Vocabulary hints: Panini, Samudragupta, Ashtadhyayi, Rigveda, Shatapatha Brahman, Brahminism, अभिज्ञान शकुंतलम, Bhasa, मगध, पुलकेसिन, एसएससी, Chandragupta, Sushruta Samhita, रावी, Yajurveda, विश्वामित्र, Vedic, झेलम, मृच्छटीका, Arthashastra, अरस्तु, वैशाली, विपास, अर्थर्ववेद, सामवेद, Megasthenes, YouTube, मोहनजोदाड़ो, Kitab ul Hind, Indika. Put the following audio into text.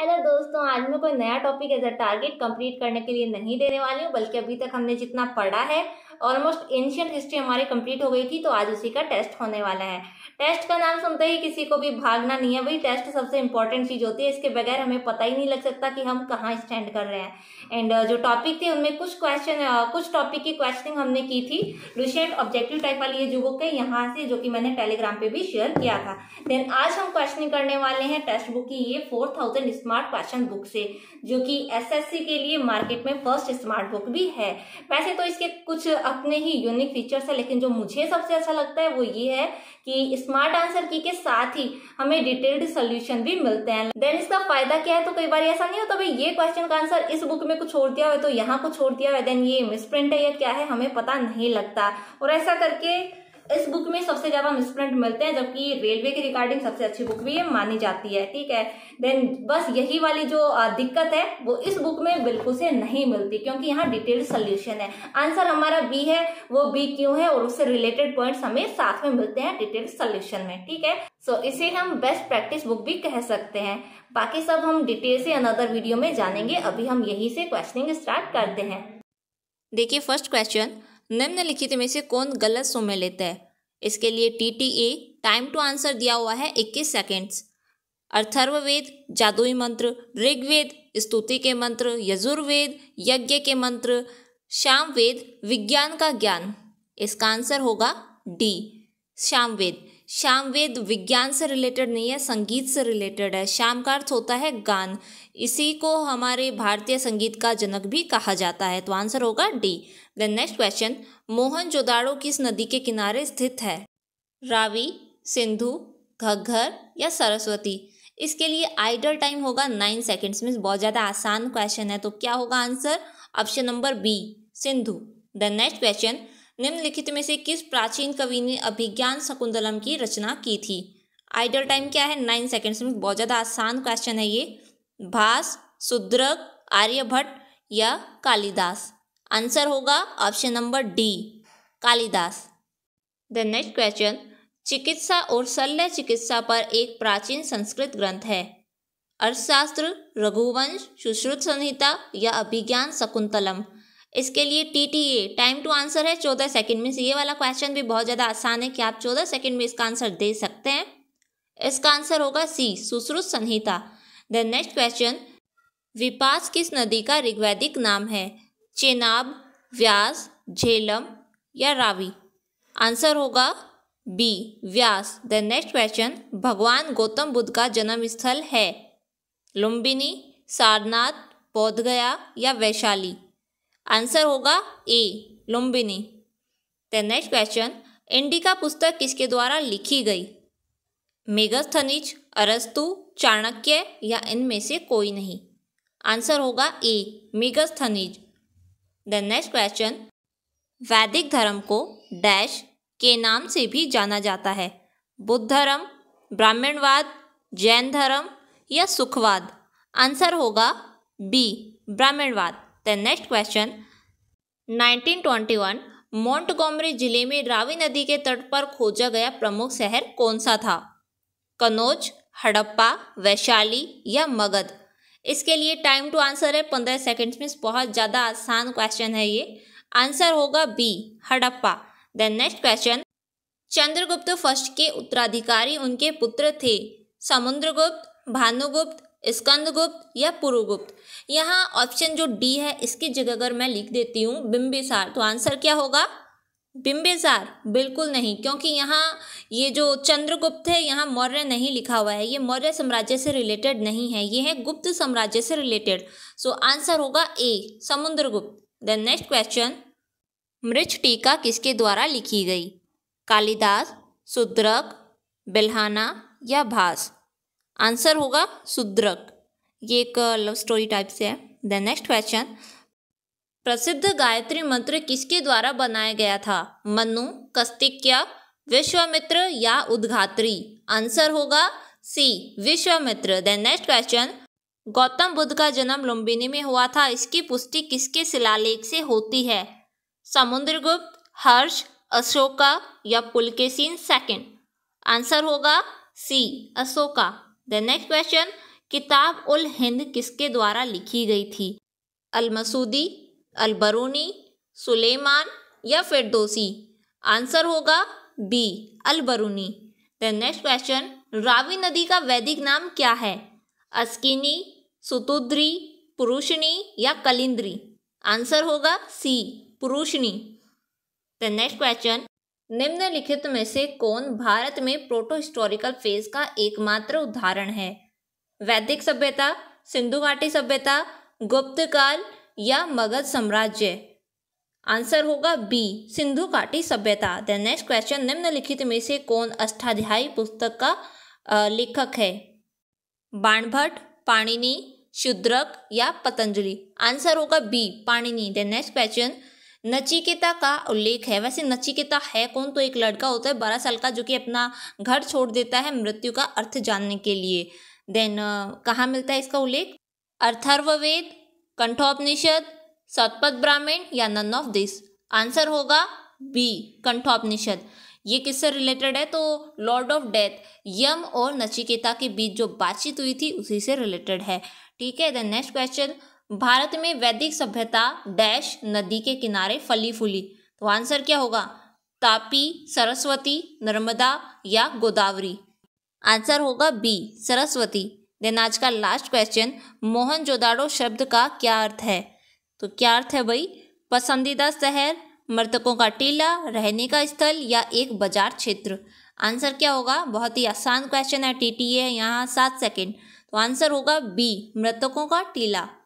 Hello दोस्तों, आज मैं कोई नया topic as a target complete करने के लिए नहीं देने वाली हूँ, बल्कि अभी तक हमने जितना पढ़ा है ऑलमोस्ट एंशियंट हिस्ट्री हमारी कंप्लीट हो गई थी, तो आज उसी का टेस्ट होने वाला है। टेस्ट का नाम सुनते ही किसी को भी भागना नहीं है, भाई टेस्ट सबसे इंपॉर्टेंट चीज़ होती है, इसके बगैर हमें पता ही नहीं लग सकता कि हम कहाँ स्टैंड कर रहे हैं। एंड जो टॉपिक थे उनमें कुछ टॉपिक की क्वेश्चनिंग हमने की थी, रिसेंट ऑब्जेक्टिव टाइप वाली ये जो बुक है यहाँ से, जो कि मैंने टेलीग्राम पे भी शेयर किया था। देन आज हम क्वेश्चनिंग करने वाले हैं टेक्स्ट बुक की ये 4000 स्मार्ट क्वेश्चन बुक से, जो कि एसएससी के लिए मार्केट में फर्स्ट स्मार्ट बुक भी है। वैसे तो इसके कुछ अपने ही यूनिक फीचर्स है, लेकिन जो मुझे सबसे अच्छा लगता है वो ये है कि स्मार्ट आंसर की के साथ ही हमें डिटेल्ड सोल्यूशन भी मिलते हैं। देन इसका फायदा क्या है, तो कई बार ऐसा नहीं होता भाई ये क्वेश्चन का आंसर इस बुक में कुछ छोड़ दिया हुआ है, तो यहाँ कुछ छोड़ दिया हुआ है, देन ये मिसप्रिंट है या क्या है हमें पता नहीं लगता, और ऐसा करके इस बुक में सबसे ज्यादा मिसप्रिंट मिलते हैं, जबकि रेलवे के रिगार्डिंग सबसे अच्छी बुक भी ये मानी जाती है। ठीक है, देन बस यही वाली जो दिक्कत है वो इस बुक में बिल्कुल से नहीं मिलती, क्योंकि यहाँ डिटेल्ड सोल्यूशन है। आंसर हमारा बी है, वो बी क्यों है और उससे रिलेटेड पॉइंट्स हमें साथ में मिलते हैं डिटेल्ड सोल्यूशन में। ठीक है, सो इसे हम बेस्ट प्रैक्टिस बुक भी कह सकते हैं। बाकी सब हम डिटेल से अनदर वीडियो में जानेंगे, अभी हम यही से क्वेश्चनिंग स्टार्ट करते हैं। देखिए फर्स्ट क्वेश्चन, निम्नलिखित में से कौन गलत सुमेल लेता है? इसके लिए TTA टाइम टू आंसर दिया हुआ है 21 सेकेंड्स। अर्थर्ववेद जादुई मंत्र, ऋग्वेद स्तुति के मंत्र, यजुर्वेद यज्ञ के मंत्र, सामवेद विज्ञान का ज्ञान। इसका आंसर होगा D सामवेद। सामवेद विज्ञान से रिलेटेड नहीं है, संगीत से रिलेटेड है। साम का अर्थ होता है गान, इसी को हमारे भारतीय संगीत का जनक भी कहा जाता है, तो आंसर होगा D। Then next question, मोहनजोदाड़ो किस नदी के किनारे स्थित है? रावी, सिंधु, घग्घर या सरस्वती। इसके लिए आइडल टाइम होगा 9 सेकेंड्स, मीन्स बहुत ज़्यादा आसान क्वेश्चन है, तो क्या होगा answer? Option number B Sindhu. Then next question, निम्नलिखित में से किस प्राचीन कवि ने अभिज्ञान शकुंतलम की रचना की थी? आइडल टाइम क्या है? 9 सेकेंड्स में बहुत ज़्यादा आसान क्वेश्चन है ये। भास, सुद्रक, आर्यभट्ट या कालिदास। आंसर होगा option number D Kalidas. Then next question, चिकित्सा और शल्य चिकित्सा पर एक प्राचीन संस्कृत ग्रंथ है। अर्थशास्त्र, रघुवंश, सुश्रुत संहिता या अभिज्ञान शकुंतलम। इसके लिए TTA टाइम टू आंसर है 14 सेकेंड, मीन्स ये वाला क्वेश्चन भी बहुत ज़्यादा आसान है कि आप 14 सेकेंड में इसका आंसर दे सकते हैं। इसका आंसर होगा C Sushruta Samhita. Then next question, विपास किस नदी का ऋग्वैदिक नाम है? चेनाब, व्यास, झेलम या रावी। आंसर होगा B Vyas. Then next question, भगवान गौतम बुद्ध का जन्म स्थल है? लुम्बिनी, सारनाथ, बोधगया या वैशाली। आंसर होगा A Lumbini. Then next question, Indica पुस्तक किसके द्वारा लिखी गई? मेगस्थनीज, अरस्तु, चाणक्य या इनमें से कोई नहीं। आंसर होगा A Megasthenes. Then next question, वैदिक धर्म को डैश के नाम से भी जाना जाता है। बुद्ध धर्म, ब्राह्मणवाद, जैन धर्म या सुखवाद। आंसर होगा B ब्राह्मणवाद। देन नेक्स्ट क्वेश्चन, 1921 मोंटगोमरी जिले में रावी नदी के तट पर खोजा गया प्रमुख शहर कौन सा था? कनौज, हड़प्पा, वैशाली या मगध। इसके लिए टाइम टू आंसर है 15 सेकेंड्स में, बहुत ज़्यादा आसान क्वेश्चन है ये। आंसर होगा B Harappa. Then next question, Chandragupta first के उत्तराधिकारी उनके पुत्र थे? समुद्रगुप्त, भानुगुप्त, स्कंदगुप्त या पुरुगुप्त। यहाँ ऑप्शन जो D है इसकी जगह अगर मैं लिख देती हूँ बिंबिसार, तो आंसर क्या होगा? बिंबिसार बिल्कुल नहीं, क्योंकि यहाँ ये जो चंद्रगुप्त है यहाँ मौर्य नहीं लिखा हुआ है, ये मौर्य साम्राज्य से रिलेटेड नहीं है, ये है गुप्त साम्राज्य से रिलेटेड। सो आंसर होगा A Samudragupta. Then next question, मृच्छटीका किसके द्वारा लिखी गई? कालिदास, सुद्रक, बिल्हाना या भास। आंसर होगा सुद्रक, ये एक लव स्टोरी टाइप से है। देन नेक्स्ट क्वेश्चन, प्रसिद्ध गायत्री मंत्र किसके द्वारा बनाया गया था? मनु, कस्तिक्य, विश्वामित्र या उद्घात्री। आंसर होगा C विश्वामित्र। Then next question, Gautam Buddha का जन्म लुम्बिनी में हुआ था, इसकी पुष्टि किसके शिलालेख से होती है? समुद्रगुप्त, हर्ष, अशोका या पुलकेसिन सेकंड। आंसर होगा C Ashoka. Then next question, Kitab ul Hind किसके द्वारा लिखी गई थी? अलमसूदी, अलबरूनी, सुलेमान या फिरदोसी? आंसर होगा B Alberuni. The next question, रावी नदी का वैदिक नाम क्या है? अस्किनी, सुतुद्री, पुरुषनी या कलिंद्री? आंसर होगा C Parushni. The next question, निम्नलिखित में से कौन भारत में प्रोटो हिस्टोरिकल फेज का एकमात्र उदाहरण है? वैदिक सभ्यता, सिंधु घाटी सभ्यता, गुप्त काल या मगध साम्राज्य? आंसर होगा बी सिंधु घाटी सभ्यता। द नेक्स्ट क्वेश्चन, निम्नलिखित में से कौन अष्टाध्यायी पुस्तक का लेखक है? बाणभट्ट, पाणिनि, शूद्रक या पतंजलि? आंसर होगा B Panini. The next question, Nachiketa का उल्लेख है। वैसे नचिकेता है कौन? तो एक लड़का होता है 12 साल का जो कि अपना घर छोड़ देता है मृत्यु का अर्थ जानने के लिए। देन कहाँ मिलता है इसका उल्लेख? अथर्ववेद, कंठोपनिषद, शतपथ ब्राह्मण या नन ऑफ दिस? आंसर होगा बी कंठोपनिषद। ये किससे रिलेटेड है? तो लॉर्ड ऑफ डेथ, यम और नचिकेता के बीच जो बातचीत हुई थी उसी से रिलेटेड है। ठीक है। द नेक्स्ट क्वेश्चन, भारत में वैदिक सभ्यता डैश नदी के किनारे फली फूली? तो आंसर क्या होगा? तापी, सरस्वती, नर्मदा या गोदावरी? आंसर होगा बी सरस्वती। देन आज का लास्ट क्वेश्चन, मोहनजोदाड़ो शब्द का क्या अर्थ है? तो क्या अर्थ है भाई? पसंदीदा शहर, मृतकों का टीला, रहने का स्थल या एक बाजार क्षेत्र? आंसर क्या होगा? बहुत ही आसान क्वेश्चन है, टीटीए है यहाँ 7 सेकेंड। तो आंसर होगा बी मृतकों का टीला।